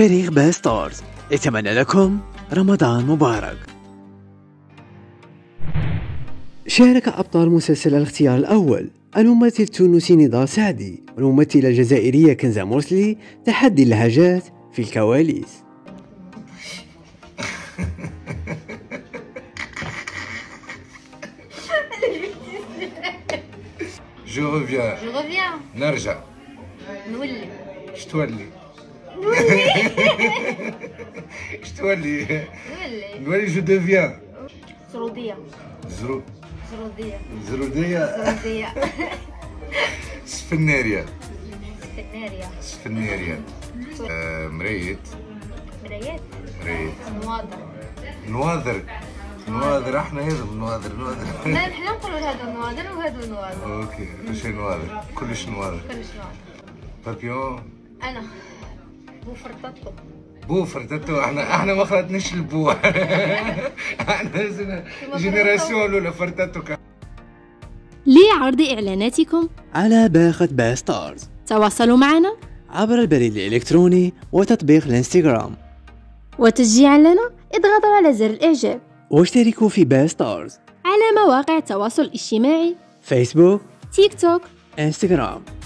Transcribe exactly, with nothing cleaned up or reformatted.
فريق باي ستارز اتمنى لكم رمضان مبارك. شارك أبطال مسلسل الاختيار الأول الممثل التونسي نضال سعدي والممثلة الجزائرية كنزة مرسلي تحدي اللهجات في الكواليس. جو ريفيان جو ريفيان نرجع نولي شتولي نولي شتولي نولي نولي جو ديفيان زرودية زرو زرودية زرودية زرودية سفنارية سفنارية سفنارية مريت مريت مريت نواظر نواظر نواظر احنا هذا نواظر نواظر لا احنا نقولوا هذا نواظر وهذا نواظر اوكي كلشي نواظر كلش نواظر كلش نواظر بابيون انا بوفرتاتو بوفرتاتو احنا احنا ما خلطناش البو احنا جينيراسيون لولا فرتاتو. لعرض اعلاناتكم على باقة باي ستارز تواصلوا معنا عبر البريد الالكتروني وتطبيق الانستغرام، وتشجيعا لنا اضغطوا على زر الاعجاب واشتركوا في باي ستارز على مواقع التواصل الاجتماعي فيسبوك، تيك توك، انستغرام.